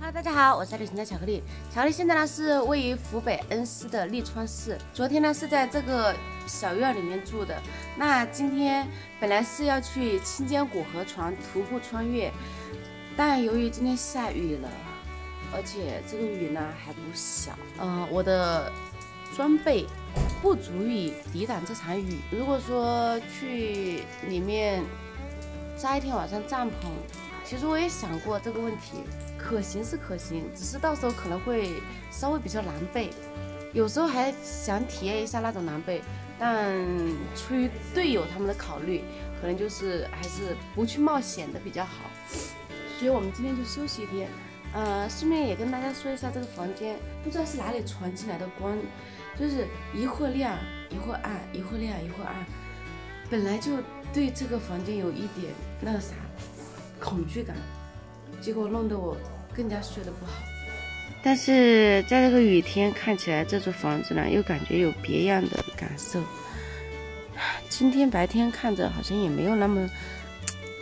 Hello， 大家好，我是爱旅行的巧克力。巧克力现在呢是位于湖北恩施的利川市。昨天呢是在这个小院里面住的，那今天本来是要去清涧古河床徒步穿越，但由于今天下雨了，而且这个雨呢还不小，我的装备不足以抵挡这场雨。如果说去里面扎一天晚上帐篷，其实我也想过这个问题。 可行是可行，只是到时候可能会稍微比较狼狈，有时候还想体验一下那种狼狈，但出于队友他们的考虑，可能就是还是不去冒险的比较好。所以我们今天就休息一天，顺便也跟大家说一下这个房间，不知道是哪里传进来的光，就是一会亮一会暗，一会亮一会暗，本来就对这个房间有一点那个啥恐惧感。 结果弄得我更加睡得不好，但是在这个雨天看起来这座房子呢，又感觉有别样的感受。今天白天看着好像也没有那么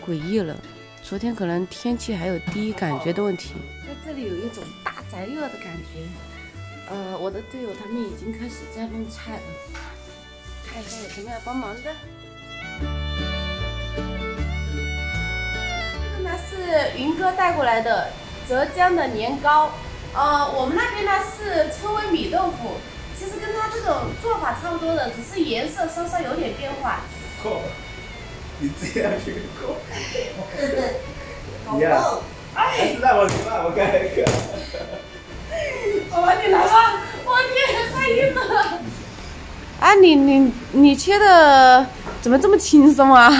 诡异了，昨天可能天气还有第一感觉的问题。在这里有一种大宅院的感觉。我的队友他们已经开始在弄菜了，看一下有什么要帮忙的。 是云哥带过来的浙江的年糕，我们那边呢是称为米豆腐，其实跟它这种做法差不多的，只是颜色稍稍有点变化。哦，你这样去搞，你呀，哎，让我看，我看一看。我帮你拿吧，我天，太硬了。啊，你切的。 怎么这么轻松啊！来，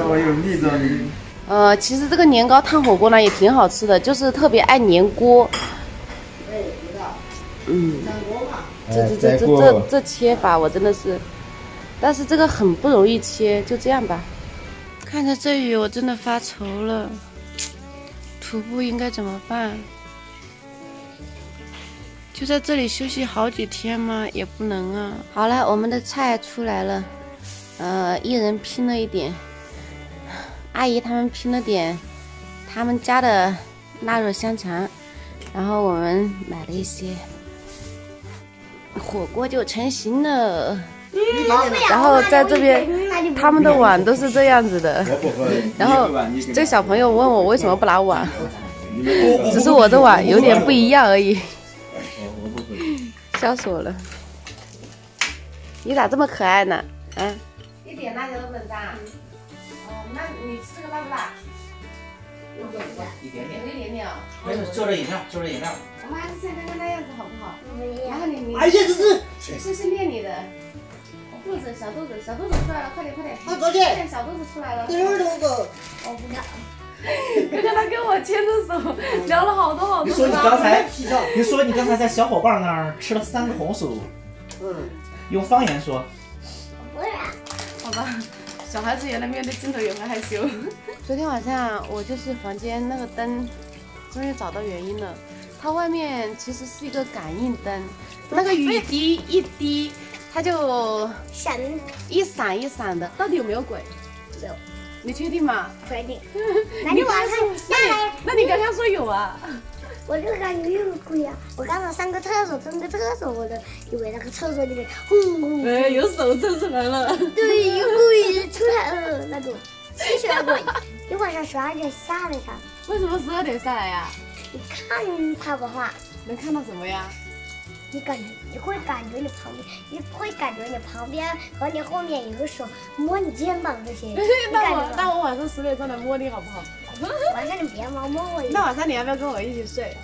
我有蜜枣泥。其实这个年糕烫火锅呢也挺好吃的，就是特别爱粘锅。哎，知道。嗯。粘锅嘛。这切法我真的是，但是这个很不容易切，就这样吧。看着这雨，我真的发愁了。徒步应该怎么办？就在这里休息好几天吗？也不能啊。好了，我们的菜出来了，一人拼了一点，阿姨他们拼了点他们家的腊肉香肠，然后我们买了一些，火锅就成型了。然后在这边他们的碗都是这样子的，然后这小朋友问我为什么不拿碗，只是我的碗有点不一样而已。 笑死我了！你咋这么可爱呢？啊！一点辣椒都不能沾。哦，那你吃这个辣不辣？一点点。一点点啊。没事，就着饮料，就着饮料。我们还是先看看那样子好不好？然后你。哎呀，这是练你的肚子，小肚子，小肚子出来了，快点快点！啊，昨天小肚子出来了。第二种狗。我不要。 刚刚他跟我牵着手聊了好多好多。你说你刚才在小伙伴那儿吃了三个红薯。嗯。用方言说。不是。好吧，小孩子原来面对镜头也会害羞。昨天晚上我就是房间那个灯，终于找到原因了。它外面其实是一个感应灯，那个雨滴一滴，它就闪，一闪一闪的。到底有没有鬼？没有。 你确定吗？确定。那就晚上，那你刚刚说有啊？我就感觉有鬼啊！我刚才上个厕所，蹲个厕所，我都以为那个厕所里面轰轰。哎，有手伸出来了。对，有鬼出来了，那种吸血鬼。你晚上12点下来呀？为什么12点下来呀？你看他的话，能看到什么呀？你会感觉你旁边和你后面有个手摸你肩膀这些。那我晚上10点过来摸你好不好？晚上你别摸我。那晚上你要不要跟我一起睡？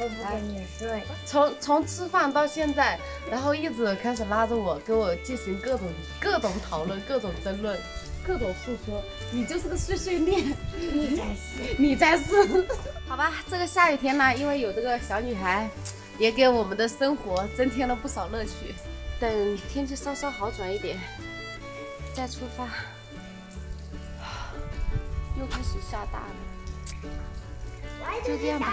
我不跟你睡。从吃饭到现在，然后一直开始拉着我，跟我进行各种讨论、各种争论、各种诉说。你就是个碎碎念。你才是。你才是。好吧，这个下雨天呢，因为有这个小女孩。 也给我们的生活增添了不少乐趣。等天气稍稍好转一点，再出发。又开始下大了，就这样吧。